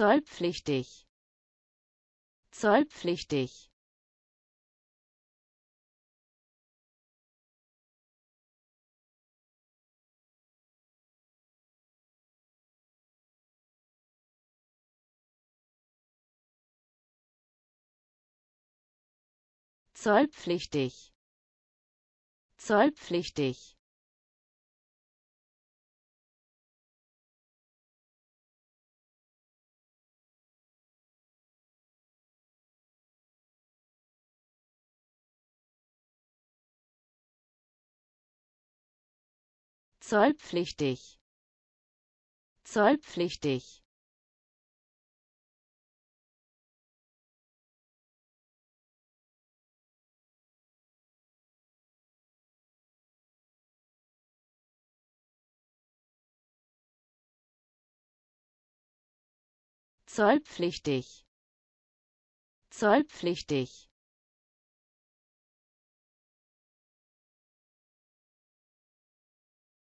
Zollpflichtig. Zollpflichtig. Zollpflichtig. Zollpflichtig. Zollpflichtig. Zollpflichtig. Zollpflichtig. Zollpflichtig.